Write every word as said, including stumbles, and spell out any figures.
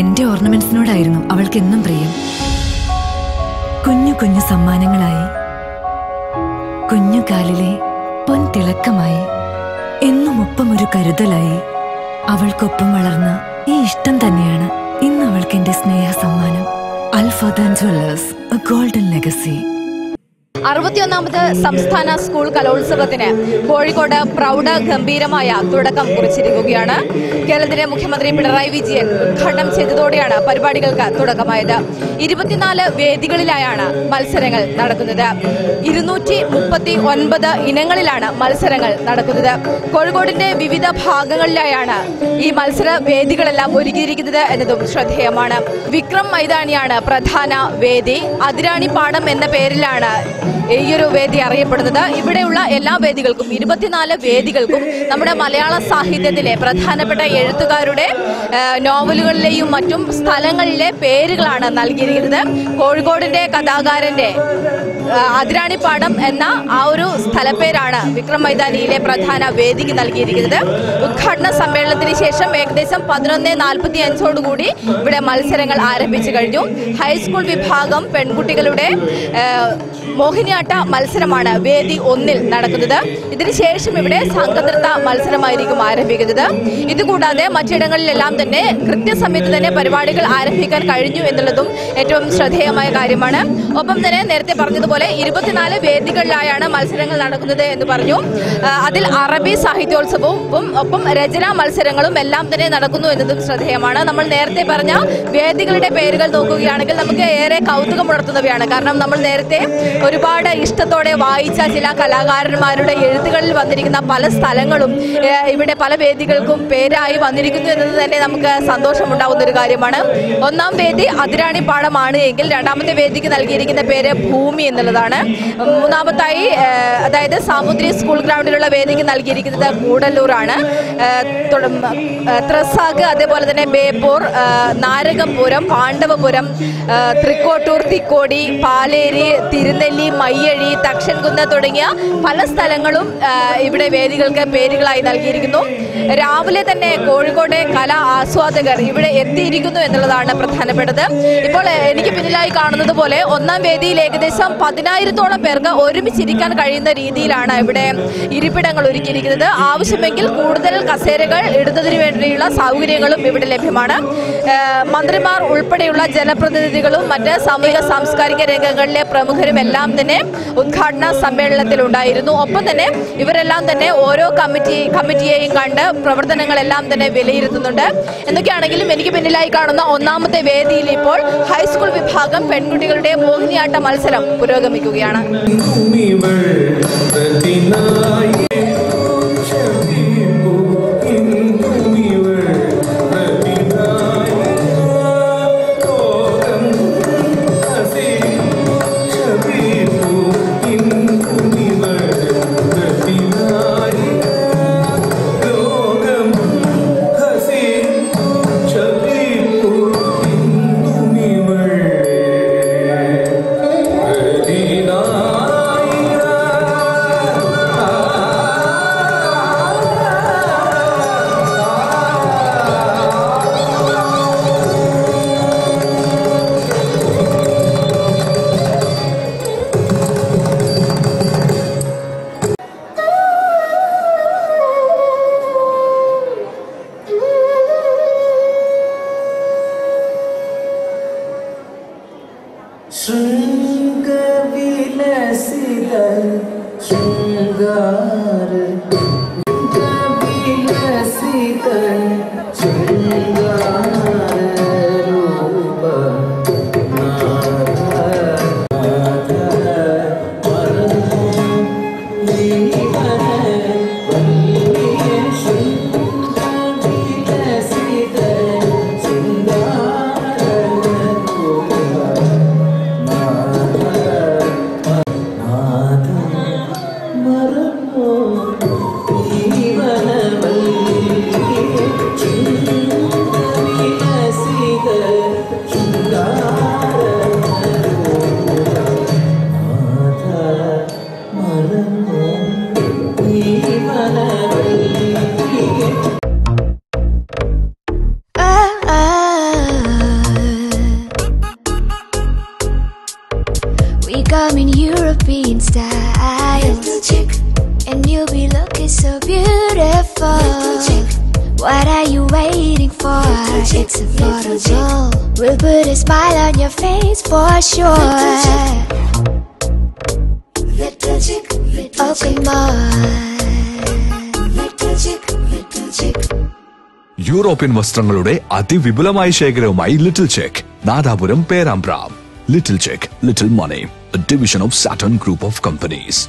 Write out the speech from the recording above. എന്റെ ഓർണമെന്റ്സിനോടായിരുന്നു അവൾക്കെന്നും പ്രിയം. കുഞ്ഞു കുഞ്ഞു സമ്മാനങ്ങളായി, കുഞ്ഞുകാലിലെ പൊൻതിളക്കമായി, എന്നും ഒപ്പമൊരു കരുതലായി അവൾക്കൊപ്പം വളർന്ന ഈ ഇഷ്ടം തന്നെയാണ് ഇന്ന് അവൾക്ക് എന്റെ സ്നേഹ സമ്മാനം. അൽഫദാൻ ജ്വല്ലേഴ്സ്, എ ഗോൾഡൻ ലെഗസി. അറുപത്തിയൊന്നാമത് സംസ്ഥാന സ്കൂൾ കലോത്സവത്തിന് കോഴിക്കോട് പ്രൗഢ ഗംഭീരമായ തുടക്കം കുറിച്ചിരിക്കുകയാണ്. കേരളത്തിലെ മുഖ്യമന്ത്രി പിണറായി വിജയൻ ഉദ്ഘാടനം ചെയ്തതോടെയാണ് പരിപാടികൾക്ക് തുടക്കമായത്. ഇരുപത്തിനാല് വേദികളിലായാണ് മത്സരങ്ങൾ നടക്കുന്നത്. ഇരുന്നൂറ്റി മുപ്പത്തി ഒൻപത് ഇനങ്ങളിലാണ് മത്സരങ്ങൾ നടക്കുന്നത്. കോഴിക്കോടിന്റെ വിവിധ ഭാഗങ്ങളിലായാണ് ഈ മത്സര വേദികളെല്ലാം ഒരുക്കിയിരിക്കുന്നത് എന്നതും ശ്രദ്ധേയമാണ്. വിക്രം മൈതാനിയാണ് പ്രധാന വേദി. അതിരാണി പാടം എന്ന പേരിലാണ് ഈയൊരു വേദി അറിയപ്പെടുന്നത്. ഇവിടെയുള്ള എല്ലാ വേദികൾക്കും, ഇരുപത്തിനാല് വേദികൾക്കും നമ്മുടെ മലയാള സാഹിത്യത്തിലെ പ്രധാനപ്പെട്ട എഴുത്തുകാരുടെ നോവലുകളിലെയും മറ്റും സ്ഥലങ്ങളിലെ പേരുകളാണ് നൽകിയിരിക്കുന്നത്. കോഴിക്കോടിന്റെ കഥാകാരന്റെ അതിരാണിപ്പാടം എന്ന ആ ഒരു സ്ഥലപ്പേരാണ് വിക്രം മൈതാനിയിലെ പ്രധാന വേദിക്ക് നൽകിയിരിക്കുന്നത്. ഉദ്ഘാടന സമ്മേളനത്തിന് ശേഷം ഏകദേശം പതിനൊന്ന് നാൽപ്പത്തി അഞ്ചോടുകൂടി ഇവിടെ മത്സരങ്ങൾ ആരംഭിച്ചു കഴിഞ്ഞു. ഹൈസ്കൂൾ വിഭാഗം പെൺകുട്ടികളുടെ മോഹിനിയാട്ട മത്സരമാണ് വേദി ഒന്നിൽ നടക്കുന്നത്. ഇതിനുശേഷം ഇവിടെ സംഘനൃത്ത മത്സരമായിരിക്കും ആരംഭിക്കുന്നത്. ഇതുകൂടാതെ മറ്റിടങ്ങളിലെല്ലാം തന്നെ കൃത്യസമയത്ത് തന്നെ പരിപാടികൾ ആരംഭിക്കാൻ കഴിഞ്ഞു എന്നുള്ളതും ഏറ്റവും ശ്രദ്ധേയമായ കാര്യമാണ്. ഒപ്പം തന്നെ നേരത്തെ പറഞ്ഞതുപോലെ ഇരുപത്തിനാല് വേദികളിലായാണ് മത്സരങ്ങൾ നടക്കുന്നത് എന്ന് പറഞ്ഞു. അതിൽ അറബി സാഹിത്യോത്സവവും ഒപ്പം രചനാ മത്സരങ്ങളും എല്ലാം തന്നെ നടക്കുന്നു എന്നതും ശ്രദ്ധേയമാണ്. നമ്മൾ നേരത്തെ പറഞ്ഞ വേദികളുടെ പേരുകൾ നോക്കുകയാണെങ്കിൽ നമുക്ക് ഏറെ കൗതുകം ഉണർത്തുന്നവയാണ്. കാരണം നമ്മൾ നേരത്തെ ഒരുപാട് ഇഷ്ടത്തോടെ വായിച്ച ചില കലാകാരന്മാരുടെ എഴുത്തുകളിൽ വന്നിരിക്കുന്ന പല സ്ഥലങ്ങളും ഇവിടെ പല വേദികൾക്കും പേരായി വന്നിരിക്കുന്നു എന്നത് തന്നെ നമുക്ക് സന്തോഷമുണ്ടാകുന്ന ഒരു കാര്യമാണ്. ഒന്നാം വേദി അതിരാണിപ്പാടമാണ് എങ്കിൽ രണ്ടാമത്തെ വേദിക്ക് നൽകിയിരിക്കുന്ന പേര് ഭൂമി എന്നുള്ളതാണ്. മൂന്നാമതായി അതായത് സാമുദ്രി സ്കൂൾ ഗ്രൗണ്ടിലുള്ള വേദിക്ക് നൽകിയിരിക്കുന്നത് കൂടല്ലൂറാണ്. ത്രസാഗ്, അതേപോലെ തന്നെ ബേപ്പൂർ, നാരകപുരം, പാണ്ഡവപുരം, തൃക്കോട്ടൂർ, തിക്കോടി, പാലേരി, തിരുനെല്ലി, മയ്യഴി, തക്ഷൻകുന്ന് തുടങ്ങിയ പല സ്ഥലങ്ങളും ഇവിടെ വേദികൾക്ക് പേരുകളായി നൽകിയിരിക്കുന്നു. രാവിലെ തന്നെ കോഴിക്കോട് കലാ ആസ്വാദകർ ഇവിടെ എത്തിയിരിക്കുന്നു എന്നുള്ളതാണ് പ്രധാനപ്പെട്ടത്. ഇപ്പോൾ എനിക്ക് പിന്നിലായി കാണുന്നത് പോലെ ഒന്നാം വേദിയിൽ ഏകദേശം പതിനായിരത്തോളം പേർക്ക് ഒരുമിച്ചിരിക്കാൻ കഴിയുന്ന രീതിയിലാണ് ഇവിടെ ഇരിപ്പിടങ്ങൾ ഒരുക്കിയിരിക്കുന്നത്. ആവശ്യമെങ്കിൽ കൂടുതൽ കസേരകൾ ഇടുന്നതിന് വേണ്ടിയുള്ള സൗകര്യങ്ങളും ഇവിടെ ലഭ്യമാണ്. മന്ത്രിമാർ ഉൾപ്പെടെയുള്ള ജനപ്രതിനിധികളും മറ്റ് സാമൂഹിക സാംസ്കാരിക രംഗങ്ങളിലെ പ്രമുഖരുമെല്ലാം തന്നെ ഉദ്ഘാടന സമ്മേളനത്തിൽ ഉണ്ടായിരുന്നു. ഒപ്പം തന്നെ ഇവരെല്ലാം തന്നെ ഓരോ കമ്മിറ്റി കമ്മിറ്റിയെയും കണ്ട് പ്രവർത്തനങ്ങളെല്ലാം തന്നെ വിലയിരുത്തുന്നുണ്ട്. എന്തൊക്കെയാണെങ്കിലും എനിക്ക് പിന്നിലായി കാണുന്ന ഒന്നാമത്തെ വേദിയിൽ ഇപ്പോൾ ഹൈസ്കൂൾ വിഭാഗം പെൺകുട്ടികളുടെ മോഹിനിയാട്ട മത്സരം പുരോഗമിക്കുകയാണ്. Oh come in European styles. And you'll be looking so beautiful. What are you waiting for? It's affordable. We'll put a smile on your face for sure. Oh, come on. European വസ്ത്രങ്ങളുടെ അതിവിപുലമായ ശേഖരവുമായി Little Czech, Nadapuram Perambra. Little Czech, Little Money, a division of Saturn Group of Companies.